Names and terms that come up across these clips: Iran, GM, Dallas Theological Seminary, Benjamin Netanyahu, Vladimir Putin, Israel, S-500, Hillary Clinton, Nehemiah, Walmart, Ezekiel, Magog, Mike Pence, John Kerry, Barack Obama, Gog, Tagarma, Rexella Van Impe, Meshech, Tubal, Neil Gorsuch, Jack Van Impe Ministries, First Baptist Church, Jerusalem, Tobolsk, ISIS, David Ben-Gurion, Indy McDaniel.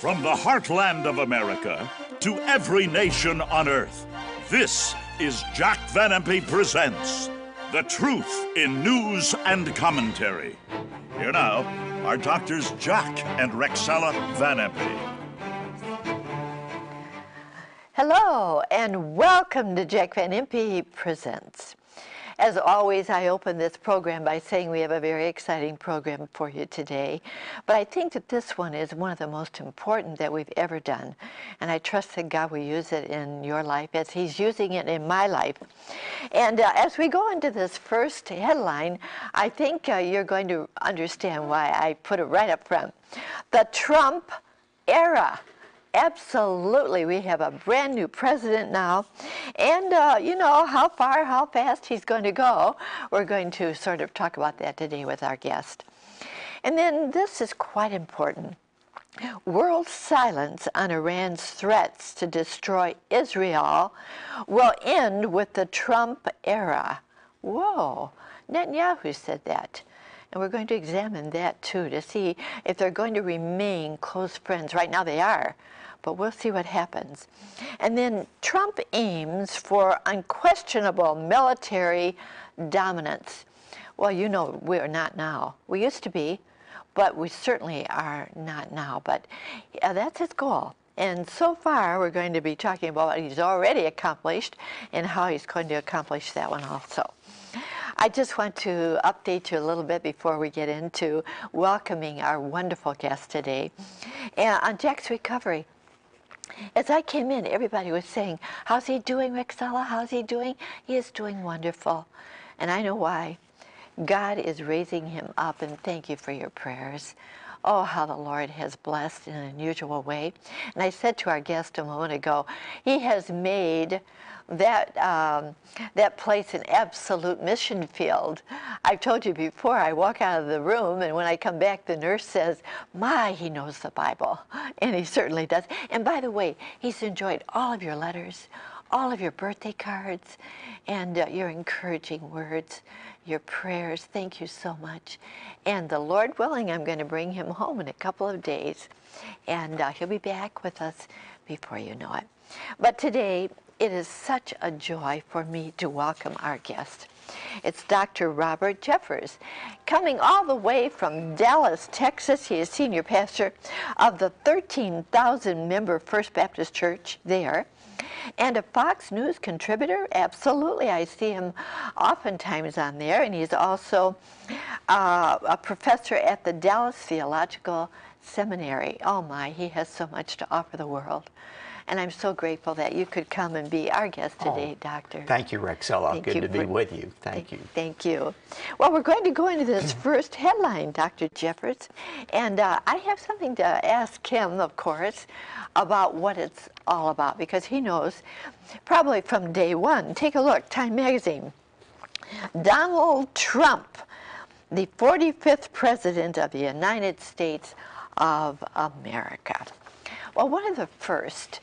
From the heartland of America to every nation on earth, this is Jack Van Impe Presents, the truth in news and commentary. Here now are Doctors Jack and Rexella Van Impe. Hello and welcome to Jack Van Impe Presents. As always, I open this program by saying we have a very exciting program for you today, but I think that this one is one of the most important that we've ever done, and I trust that God will use it in your life as He's using it in my life. And as we go into this first headline, I think you're going to understand why I put it right up front. The Trump era. Absolutely, we have a brand new president now, and you know how far, how fast he's going to go. We're going to sort of talk about that today with our guest. And then this is quite important. World silence on Iran's threats to destroy Israel will end with the Trump era. Whoa, Netanyahu said that. And we're going to examine that too to see if they're going to remain close friends. Right now they are, but we'll see what happens. And then Trump aims for unquestionable military dominance. Well, you know we're not now. We used to be, but we certainly are not now. But that's his goal. And so far we're going to be talking about what he's already accomplished and how he's going to accomplish that one also. I just want to update you a little bit before we get into welcoming our wonderful guest today. And on Jack's recovery, as I came in, everybody was saying, how's he doing, Rexella? How's he doing? He is doing wonderful. And I know why. God is raising him up, and thank you for your prayers. Oh, how the Lord has blessed in an unusual way. And I said to our guest a moment ago, he has made that place an absolute mission field. I've told you before, I walk out of the room, and when I come back, the nurse says, my, he knows the Bible. And he certainly does. And by the way, he's enjoyed all of your letters, all of your birthday cards, and your encouraging words, your prayers. Thank you so much. And the Lord willing, I'm going to bring him home in a couple of days, and he'll be back with us before you know it. But today, it is such a joy for me to welcome our guest. It's Dr. Robert Jeffress, coming all the way from Dallas, Texas. He is senior pastor of the 13,000-member First Baptist Church there, and a Fox News contributor. Absolutely, I see him oftentimes on there, and he's also a professor at the Dallas Theological Seminary. Oh my, he has so much to offer the world. And I'm so grateful that you could come and be our guest today, Doctor. Thank you, Rexella. Thank Good to be with you. Thank you. Thank you. Well, we're going to go into this first headline, Dr. Jeffress. And I have something to ask him, of course, about what it's all about, because he knows probably from day one. Take a look, Time Magazine. Donald Trump, the 45th President of the United States of America. Well, one of the first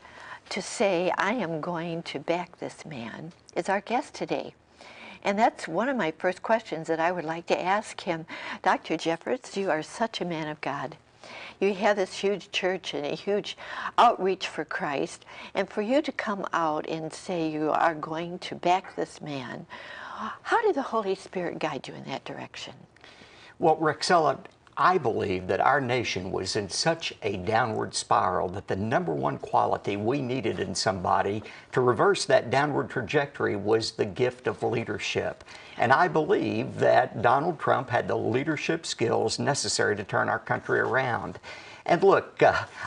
to say, I am going to back this man, is our guest today. And that's one of my first questions that I would like to ask him. Dr. Jeffress, you are such a man of God. You have this huge church and a huge outreach for Christ. And for you to come out and say you are going to back this man, how did the Holy Spirit guide you in that direction? Well, Rexella, I believe that our nation was in such a downward spiral that the number one quality we needed in somebody to reverse that downward trajectory was the gift of leadership. And I believe that Donald Trump had the leadership skills necessary to turn our country around. And look,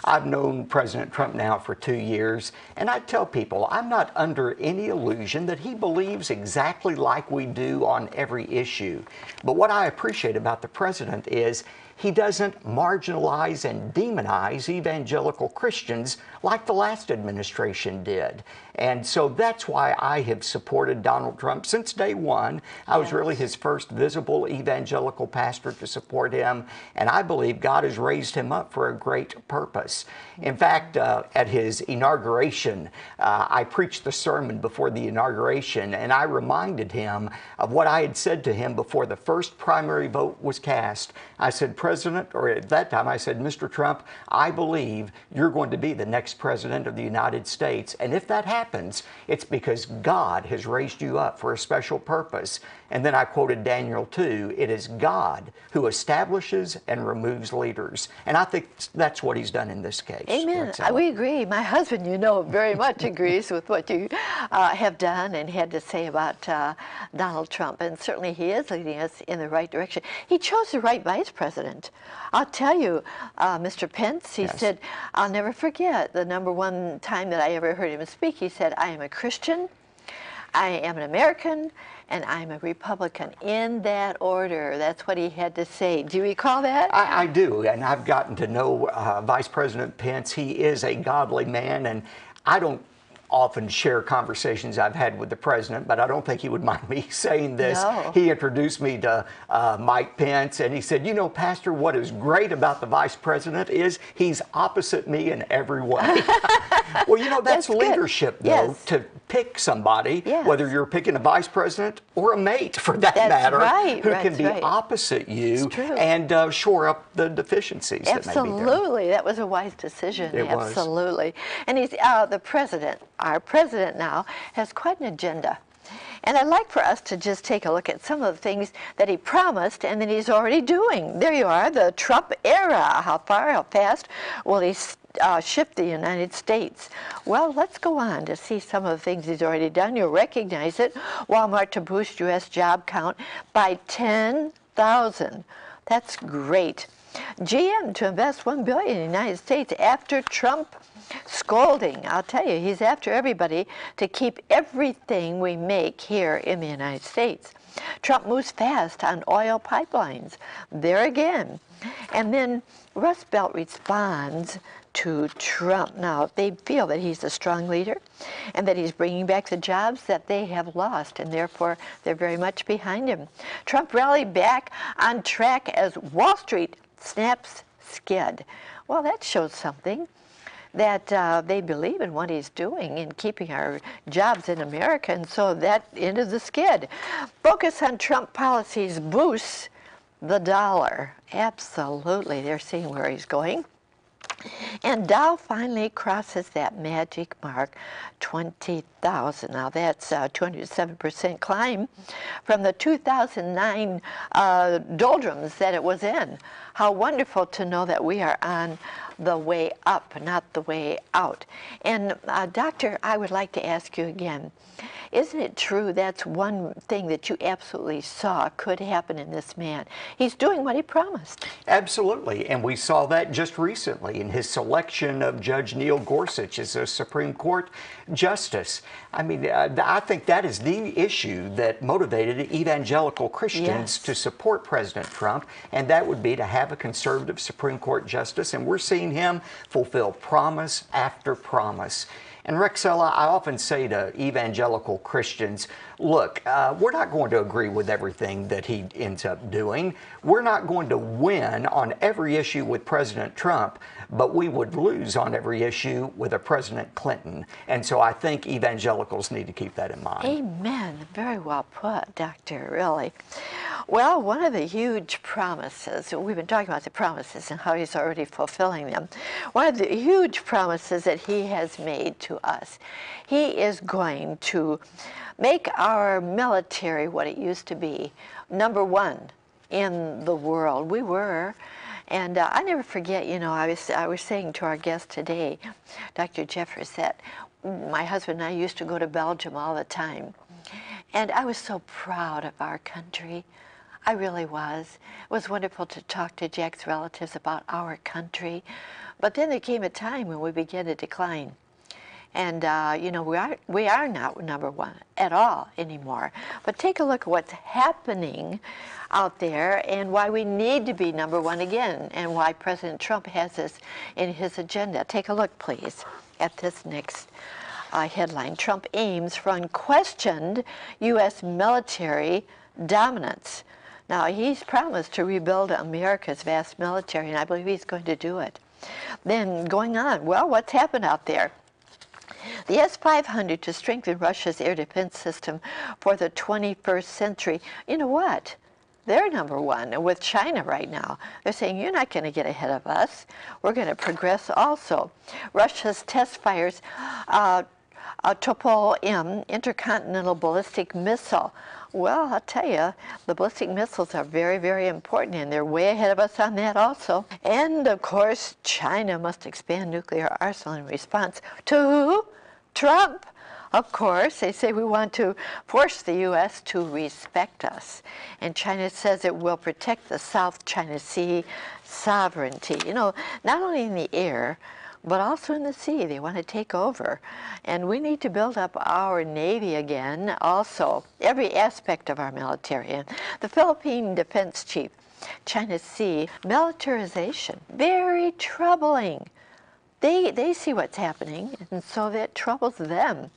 I've known President Trump now for 2 years, and I tell people I'm not under any illusion that he believes exactly like we do on every issue. But what I appreciate about the president is he doesn't marginalize and demonize evangelical Christians like the last administration did. And so that's why I have supported Donald Trump since day one. I was really his first visible evangelical pastor to support him, and I believe God has raised him up for a great purpose. In fact, at his inauguration, I preached the sermon before the inauguration, and I reminded him of what I had said to him before the first primary vote was cast. I said, president, or at that time I said, Mr. Trump, I believe you're going to be the next president of the United States. And if that happens, it's because God has raised you up for a special purpose. And then I quoted Daniel 2, it is God who establishes and removes leaders. And I think that's what he's done in this case. Amen. We agree. My husband, you know, very much agrees with what you have done and had to say about Donald Trump. And certainly he is leading us in the right direction. He chose the right vice president. I'll tell you, Mr. Pence, he yes. said, I'll never forget the number one time that I ever heard him speak. He said, I am a Christian, I am an American, and I'm a Republican, in that order. That's what he had to say. Do you recall that? I do, and I've gotten to know Vice President Pence. He is a godly man, and I don't often share conversations I've had with the president, but I don't think he would mind me saying this. No. He introduced me to Mike Pence, and he said, you know, Pastor, what is great about the vice president is he's opposite me in every way. Well, you know, that's leadership, good. Though, yes. to pick somebody, yes. whether you're picking a vice president or a mate, for that that's matter, right. who that's can be right. opposite you and shore up the deficiencies absolutely. That may be there. That was a wise decision. It absolutely. Was. And he's the president. Our president now has quite an agenda. And I'd like for us to just take a look at some of the things that he promised and that he's already doing. There you are, the Trump era. How far, how fast will he shift the United States? Well, let's go on to see some of the things he's already done. You'll recognize it. Walmart to boost U.S. job count by 10,000. That's great. GM to invest $1 billion in the United States after Trump scolding. I'll tell you, he's after everybody to keep everything we make here in the United States. Trump moves fast on oil pipelines. There again. And then Rust Belt responds to Trump. Now, if they feel that he's a strong leader and that he's bringing back the jobs that they have lost, and therefore they're very much behind him. Trump rallied back on track as Wall Street snaps skid. Well, that shows something, that they believe in what he's doing in keeping our jobs in America, and so that ended the skid. Focus on Trump policies boosts the dollar. Absolutely, they're seeing where he's going. And Dow finally crosses that magic mark, 20,000. Now that's a 207% climb from the 2009 doldrums that it was in. How wonderful to know that we are on the way up, not the way out. And Doctor, I would like to ask you again, isn't it true that's one thing that you absolutely saw could happen in this man? He's doing what he promised. Absolutely, and we saw that just recently in his selection of Judge Neil Gorsuch as a Supreme Court justice. I mean, I think that is the issue that motivated evangelical Christians yes. to support President Trump, and that would be to have a conservative Supreme Court justice, and we're seeing him fulfill promise after promise. And Rexella, I often say to evangelical Christians, look, we're not going to agree with everything that he ends up doing. We're not going to win on every issue with President Trump, but we would lose on every issue with a President Clinton. And so I think evangelicals need to keep that in mind. Amen. Very well put, Doctor, really. Well, one of the huge promises, we've been talking about the promises and how he's already fulfilling them. One of the huge promises that he has made to us. He is going to make our military what it used to be, #1 in the world. We were, and I never forget, you know, I was saying to our guest today, Dr. Jeffress, that my husband and I used to go to Belgium all the time, and I was so proud of our country. I really was. It was wonderful to talk to Jack's relatives about our country, but then there came a time when we began to decline. And, you know, we are not #1 at all anymore. But take a look at what's happening out there and why we need to be #1 again and why President Trump has this in his agenda. Take a look, please, at this next headline. Trump aims for unquestioned U.S. military dominance. Now, he's promised to rebuild America's vast military, and I believe he's going to do it. Then going on, well, what's happened out there? The S-500 to strengthen Russia's air defense system for the 21st century. You know what? They're number one. And with China right now, they're saying, you're not going to get ahead of us. We're going to progress also. Russia's test fires a Tubal intercontinental ballistic missile. Well, I'll tell you, the ballistic missiles are very, very important, and they're way ahead of us on that also. And, of course, China must expand nuclear arsenal in response to who? Trump. Of course, they say we want to force the U.S. to respect us. And China says it will protect the South China Sea sovereignty, you know, not only in the air, but also in the sea. They want to take over. And we need to build up our Navy again also, every aspect of our military. And the Philippine defense chief, China Sea, militarization, very troubling. They see what's happening, and so that troubles them.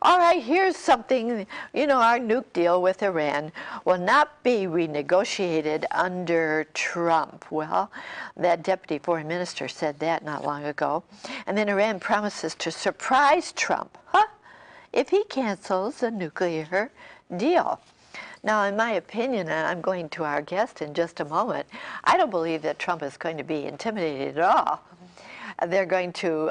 All right, here's something, you know, our nuke deal with Iran will not be renegotiated under Trump. Well, that deputy foreign minister said that not long ago. And then Iran promises to surprise Trump, huh, if he cancels the nuclear deal. Now, in my opinion, and I'm going to our guest in just a moment, I don't believe that Trump is going to be intimidated at all. They're going to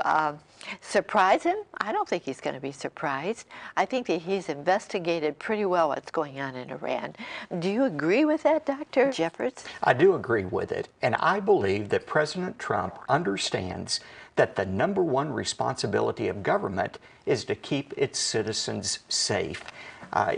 surprise him? I don't think he's going to be surprised. I think that he's investigated pretty well what's going on in Iran. Do you agree with that, Dr. Jeffress? I do agree with it, and I believe that President Trump understands that the number one responsibility of government is to keep its citizens safe.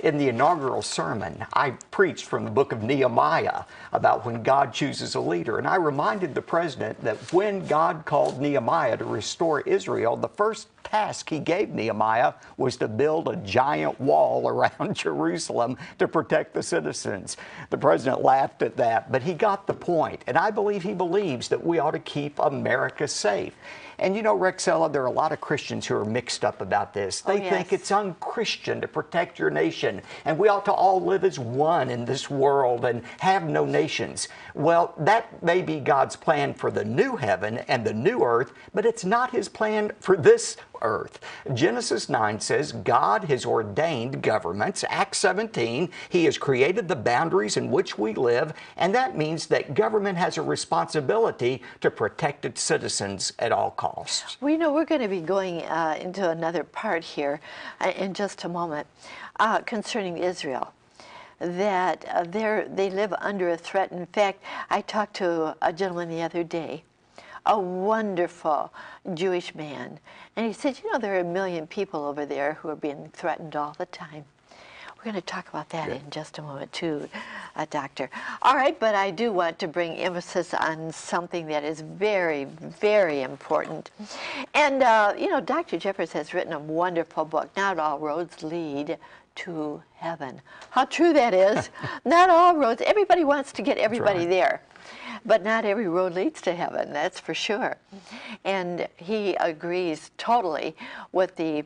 In the inaugural sermon, I preached from the book of Nehemiah about when God chooses a leader. And I reminded the president that when God called Nehemiah to restore Israel, the first task he gave Nehemiah was to build a giant wall around Jerusalem to protect the citizens. The president laughed at that, but he got the point. And I believe he believes that we ought to keep America safe. And you know, Rexella, there are a lot of Christians who are mixed up about this. They think it's unchristian to protect your nation, and we ought to all live as one in this world and have no nations. Well, that may be God's plan for the new heaven and the new earth, but it's not His plan for this earth. Genesis 9 says God has ordained governments. Acts 17, He has created the boundaries in which we live, and that means that government has a responsibility to protect its citizens at all costs. We know we're going to be going into another part here in just a moment concerning Israel, that they live under a threat. In fact, I talked to a gentleman the other day, a wonderful Jewish man, and he said, you know, there are a million people over there who are being threatened all the time. We're going to talk about that in just a moment, too, Doctor. All right, but I do want to bring emphasis on something that is very, very important. And, you know, Dr. Jeffress has written a wonderful book, Not All Roads Lead to Heaven. How true that is. Not all roads. Everybody wants to get everybody there. But not every road leads to heaven, that's for sure. And he agrees totally with the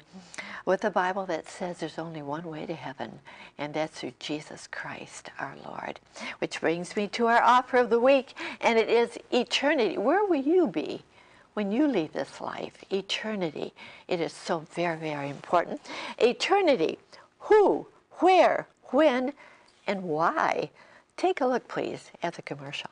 Bible that says there's only one way to heaven, and that's through Jesus Christ our Lord. Which brings me to our offer of the week, and it is eternity. Where will you be when you leave this life? Eternity. It is so very, very important. Eternity. Who, where, when, and why? Take a look, please, at the commercial.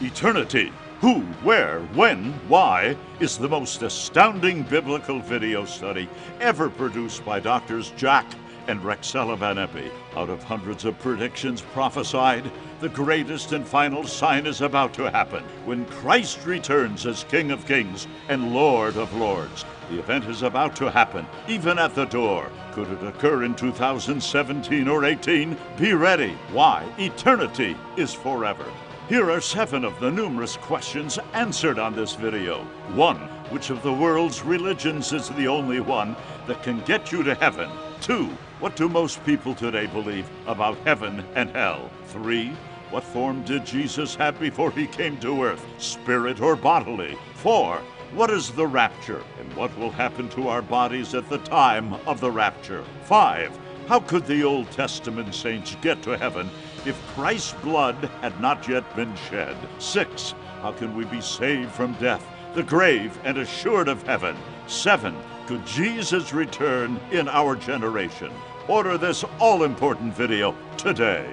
Eternity, Who, Where, When, Why is the most astounding biblical video study ever produced by Doctors Jack and Rexella Van Impe. Out of hundreds of predictions prophesied, the greatest and final sign is about to happen when Christ returns as King of Kings and Lord of Lords. The event is about to happen, even at the door. Could it occur in 2017 or 18? Be ready. Why? Eternity is forever. Here are 7 of the numerous questions answered on this video. 1. Which of the world's religions is the only one that can get you to heaven? 2. What do most people today believe about heaven and hell? 3. What form did Jesus have before he came to earth, spirit or bodily? 4. What is the rapture, and what will happen to our bodies at the time of the rapture? 5. How could the Old Testament saints get to heaven if Christ's blood had not yet been shed? 6. How can we be saved from death, the grave, and assured of heaven? 7. Could Jesus return in our generation? Order this all-important video today.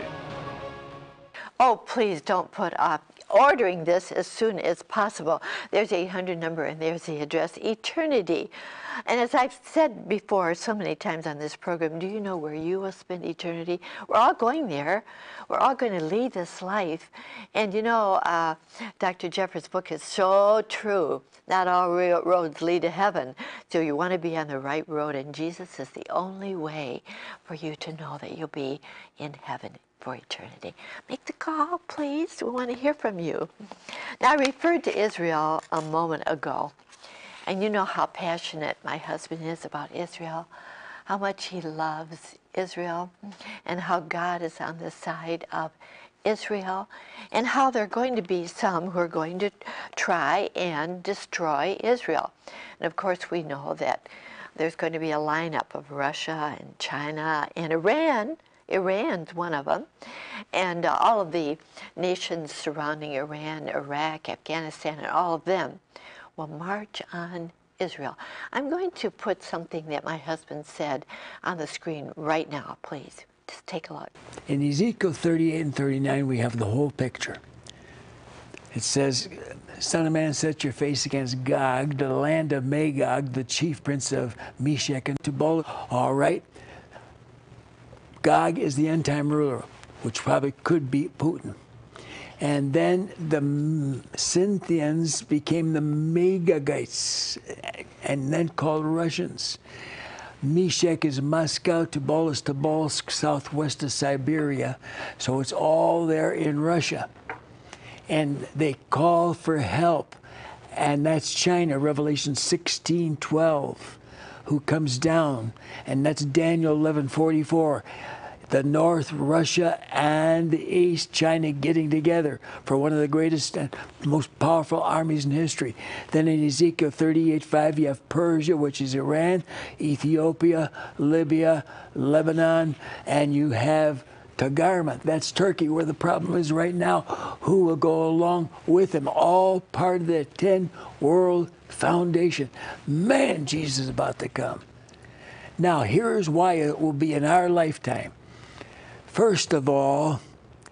oh, please don't put off ordering this as soon as possible. There's the 800 number and there's the address, eternity. And as I've said before so many times on this program, do you know where you will spend eternity? We're all going there. We're all going to leave this life. And you know, Dr. Jeffress' book is so true. Not all roads lead to heaven. So you want to be on the right road, and Jesus is the only way for you to know that you'll be in heaven for eternity. Make the call, please. We want to hear from you. Now, I referred to Israel a moment ago, and you know how passionate my husband is about Israel, how much he loves Israel, and how God is on the side of Israel, and how there are going to be some who are going to try and destroy Israel. And of course, we know that there's going to be a lineup of Russia and China and Iran. Iran's one of them, and all of the nations surrounding Iran, Iraq, Afghanistan, and all of them will march on Israel. I'm going to put something that my husband said on the screen right now, please. Just take a look. In Ezekiel 38 and 39, we have the whole picture. It says, Son of man, set your face against Gog, the land of Magog, the chief prince of Meshech and Tubal. All right. Gog is the end-time ruler, which probably could be Putin. And then the Scythians became the Magogites, and then called Russians. Meshech is Moscow, Tubal is Tobolsk, southwest of Siberia. So it's all there in Russia. And they call for help. And that's China, Revelation 16:12. Who comes down, and that's Daniel 11:44. The North, Russia, and the East, China getting together for one of the greatest and most powerful armies in history. Then in Ezekiel 38:5, you have Persia, which is Iran, Ethiopia, Libya, Lebanon, and you have Tagarma. That's Turkey, where the problem is right now. Who will go along with them? All part of the 10-world foundation. Man, Jesus is about to come. Now, here's why it will be in our lifetime. First of all,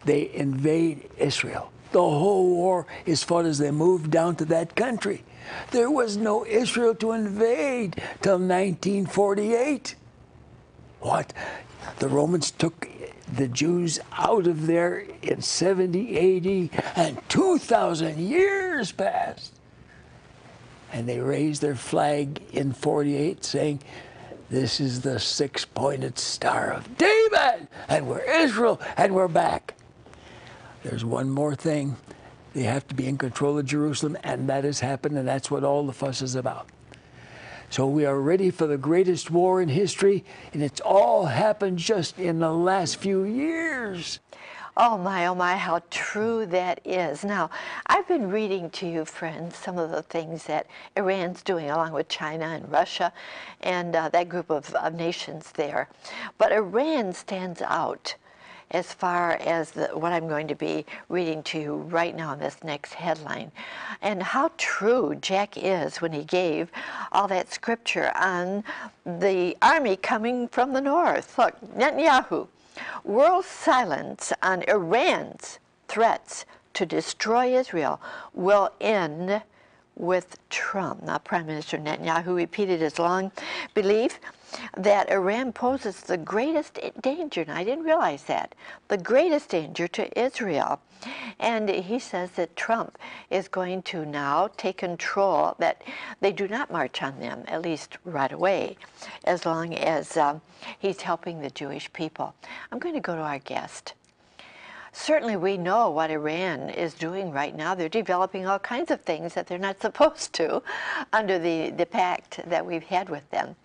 they invade Israel. The whole war is fought as they move down to that country. There was no Israel to invade till 1948. What? The Romans took the Jews out of there in 70 AD, and 2,000 years passed. And they raised their flag in 48, saying, this is the six-pointed star of David, and we're Israel, and we're back. There's one more thing. They have to be in control of Jerusalem, and that has happened, and that's what all the fuss is about. So we are ready for the greatest war in history, and it's all happened just in the last few years. Oh my, how true that is. Now, I've been reading to you, friends, some of the things that Iran's doing along with China and Russia and that group of nations there. But Iran stands out as far as what I'm going to be reading to you right now in this next headline. And how true Jack is when he gave all that scripture on the army coming from the north. Look, Netanyahu, world silence on Iran's threats to destroy Israel will end with Trump. Now, Prime Minister Netanyahu repeated his long belief that Iran poses the greatest danger, and I didn't realize that, the greatest danger to Israel. And he says that Trump is going to now take control, that they do not march on them, at least right away, as long as he's helping the Jewish people. I'm going to go to our guest. Certainly we know what Iran is doing right now. They're developing all kinds of things that they're not supposed to under the pact that we've had with them.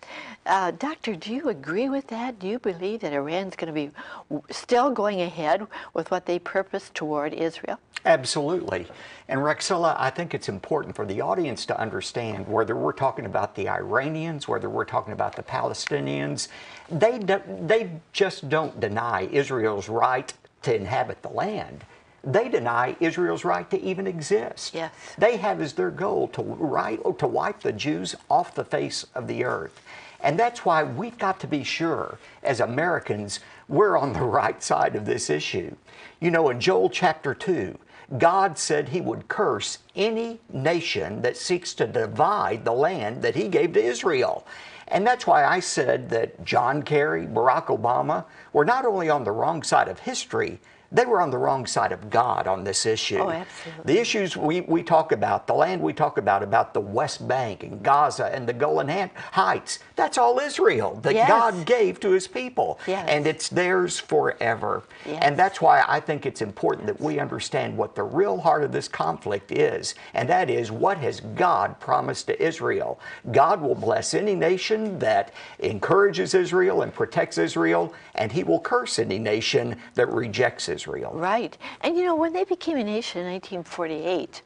Doctor, do you agree with that? Do you believe that Iran's going to be still going ahead with what they purpose toward Israel? Absolutely. And Rexella, I think it's important for the audience to understand, whether we're talking about the Iranians, whether we're talking about the Palestinians, they just don't deny Israel's right to inhabit the land. They deny Israel's right to even exist. Yes. They have as their goal to wipe the Jews off the face of the earth. And that's why we've got to be sure, as Americans, we're on the right side of this issue. You know, in Joel chapter 2, God said He would curse any nation that seeks to divide the land that He gave to Israel. And that's why I said that John Kerry, Barack Obama, were not only on the wrong side of history, they were on the wrong side of God on this issue. Oh, absolutely. The issues we talk about, the land we talk about the West Bank and Gaza and the Golan Heights, that's all Israel that yes. God gave to His people. Yes. And it's theirs forever. Yes. And that's why I think it's important that we understand what the real heart of this conflict is, and that is, what has God promised to Israel? God will bless any nation that encourages Israel and protects Israel, and He will curse any nation that rejects Israel. Right. And you know, when they became a nation in 1948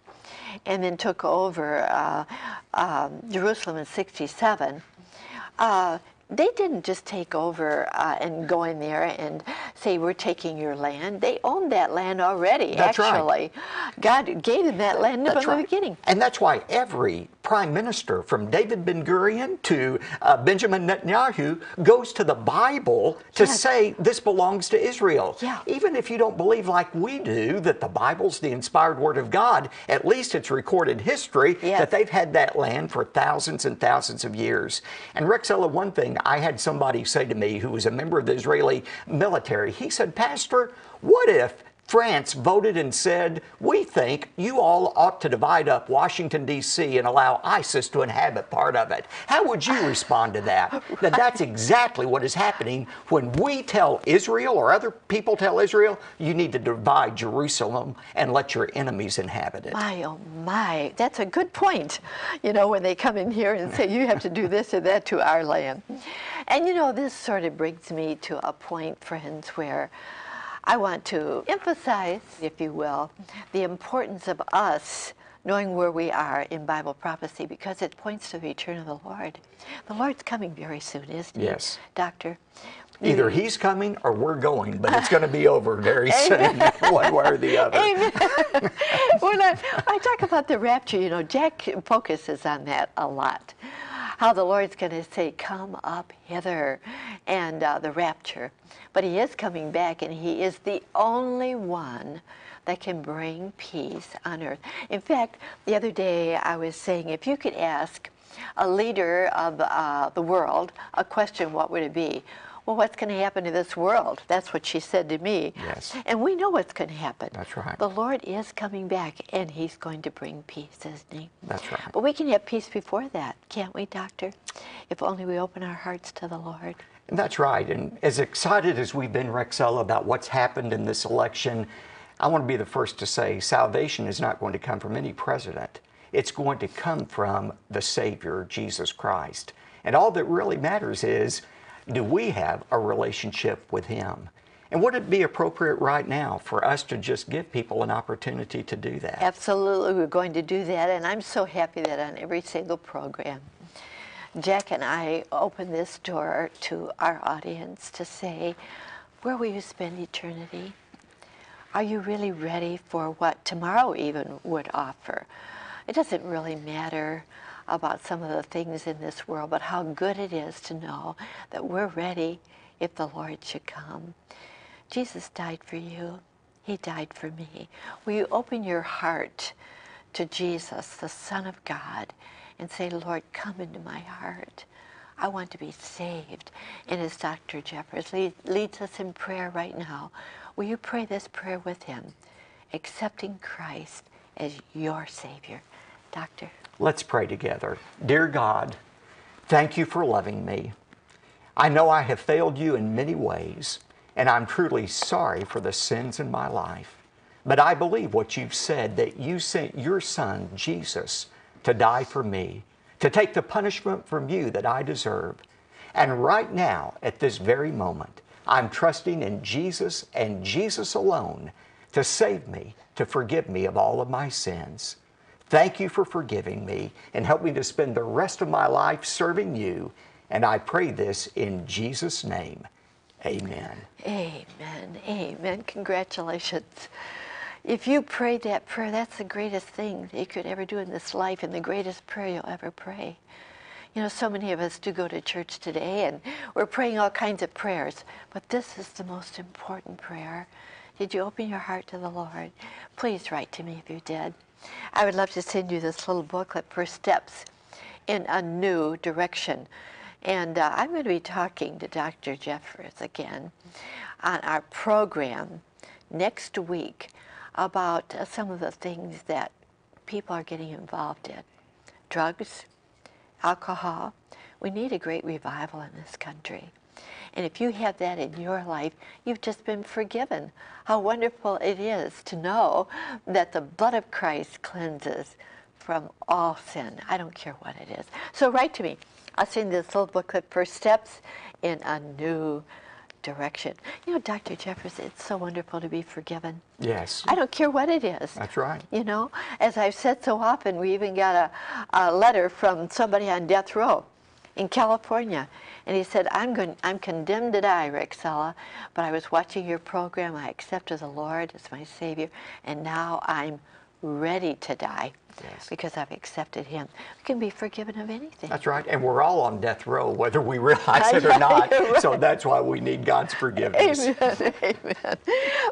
and then took over Jerusalem in 67, they didn't just take over and go in there and say, we're taking your land. They owned that land already, that's actually. Right. God gave them that land from the beginning. And that's why every prime minister, from David Ben-Gurion to Benjamin Netanyahu, goes to the Bible to yes. say this belongs to Israel. Yeah. Even if you don't believe like we do that the Bible's the inspired Word of God, at least it's recorded history yes. that they've had that land for thousands and thousands of years. And Rexella, one thing, I had somebody say to me who was a member of the Israeli military, he said, Pastor, what if France voted and said, we think you all ought to divide up Washington, D.C. and allow ISIS to inhabit part of it? How would you respond to that? Right. Now, that's exactly what is happening when we tell Israel, or other people tell Israel, you need to divide Jerusalem and let your enemies inhabit it. My, oh my, that's a good point. You know, when they come in here and say, you have to do this or that to our land. And you know, this sort of brings me to a point, friends, where I want to emphasize, if you will, the importance of us knowing where we are in Bible prophecy, because it points to the return of the Lord. The Lord's coming very soon, isn't he? Yes. Doctor? Either He's coming or we're going, but it's going to be over very soon, one way or the other. Amen. When I talk about the rapture, you know, Jack focuses on that a lot, how the Lord's going to say, come up hither, and the rapture. But He is coming back, and He is the only one that can bring peace on earth. In fact, the other day I was saying, if you could ask a leader of the world a question, what would it be? Well, what's going to happen to this world? That's what she said to me. Yes. And we know what's going to happen. That's right. The Lord is coming back, and He's going to bring peace, isn't He? That's right. But we can have peace before that, can't we, Doctor? If only we open our hearts to the Lord. That's right. And as excited as we've been, Rexella, about what's happened in this election, I want to be the first to say salvation is not going to come from any president. It's going to come from the Savior, Jesus Christ. And all that really matters is, do we have a relationship with Him? And would it be appropriate right now for us to just give people an opportunity to do that? Absolutely, we're going to do that, and I'm so happy that on every single program, Jack and I open this door to our audience to say, where will you spend eternity? Are you really ready for what tomorrow even would offer? It doesn't really matter about some of the things in this world, but how good it is to know that we're ready if the Lord should come. Jesus died for you. He died for me. Will you open your heart to Jesus, the Son of God, and say, Lord, come into my heart. I want to be saved. And as Dr. Jeffress leads us in prayer right now, will you pray this prayer with him, accepting Christ as your Savior? Doctor? Let's pray together. Dear God, thank you for loving me. I know I have failed you in many ways, and I'm truly sorry for the sins in my life. But I believe what you've said, that you sent your Son, Jesus, to die for me, to take the punishment from you that I deserve. And right now, at this very moment, I'm trusting in Jesus and Jesus alone to save me, to forgive me of all of my sins. Thank you for forgiving me, and help me to spend the rest of my life serving you. And I pray this in Jesus' name. Amen. Amen. Amen. Congratulations. If you prayed that prayer, that's the greatest thing that you could ever do in this life, and the greatest prayer you'll ever pray. You know, so many of us do go to church today, and we're praying all kinds of prayers, but this is the most important prayer. Did you open your heart to the Lord? Please write to me if you did. I would love to send you this little booklet, First Steps in a New Direction. And I'm going to be talking to Dr. Jeffress again on our program next week about some of the things that people are getting involved in. Drugs, alcohol. We need a great revival in this country. And if you have that in your life, you've just been forgiven. How wonderful it is to know that the blood of Christ cleanses from all sin. I don't care what it is. So write to me. I'll send this little booklet, First Steps in a New Direction. You know, Dr. Jeffress, it's so wonderful to be forgiven. Yes. I don't care what it is. That's right. You know, as I've said so often, we even got a letter from somebody on death row in California, and he said, I'm condemned to die, Rexella, but I was watching your program. I accepted the Lord as my Savior, and now I'm ready to die. Yes. Because I've accepted Him. We can be forgiven of anything. That's right. And we're all on death row, whether we realize it or not. Right. So that's why we need God's forgiveness. Amen. Amen.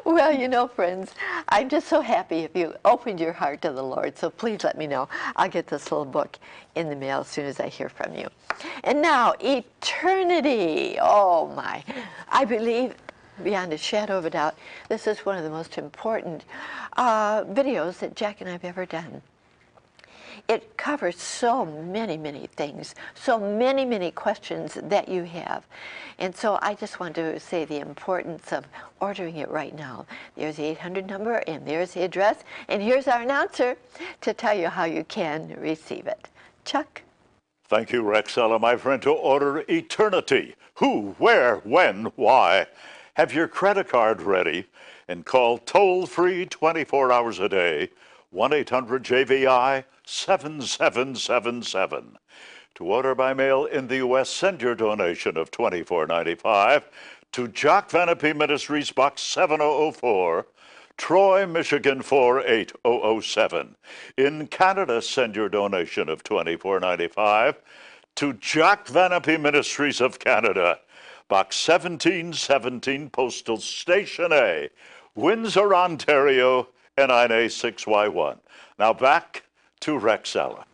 Well, you know, friends, I'm just so happy if you opened your heart to the Lord. So please let me know. I'll get this little book in the mail as soon as I hear from you. And now, eternity. Oh, my. I believe beyond a shadow of a doubt, this is one of the most important videos that Jack and I have ever done. It covers so many things, so many questions that you have. And so I just want to say the importance of ordering it right now. There's the 800 number, and there's the address, and here's our announcer to tell you how you can receive it. Chuck? Thank you, Rexella, my friend, to order eternity. Who, where, when, why? Have your credit card ready and call toll-free 24 hours a day, 1-800-JVI-7777. To order by mail in the U.S., send your donation of $24.95 to Jack Van Impe Ministries, Box 7004, Troy, Michigan 48007. In Canada, send your donation of $24.95 to Jack Van Impe Ministries of Canada, Box 1717, Postal Station A, Windsor, Ontario, NINA6Y1. Now back to Rexella.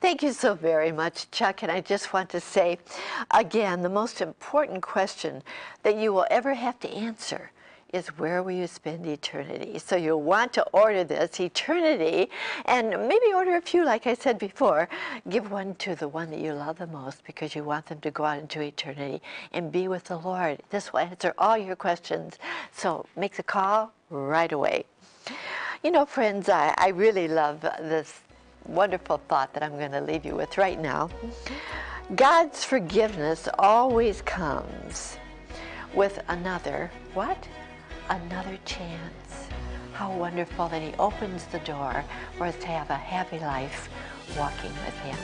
Thank you so very much, Chuck. And I just want to say, again, the most important question that you will ever have to answer is where will you spend eternity? So you'll want to order this, eternity, and maybe order a few, like I said before. Give one to the one that you love the most, because you want them to go out into eternity and be with the Lord. This will answer all your questions. So make the call right away. You know, friends, I really love this wonderful thought that I'm going to leave you with right now. God's forgiveness always comes with another, what? Another chance. How wonderful that He opens the door for us to have a happy life walking with Him.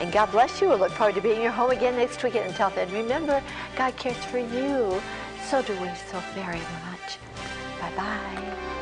And God bless you. We'll look forward to being in your home again next weekend. Until then, remember, God cares for you. So do we so very much. Bye-bye.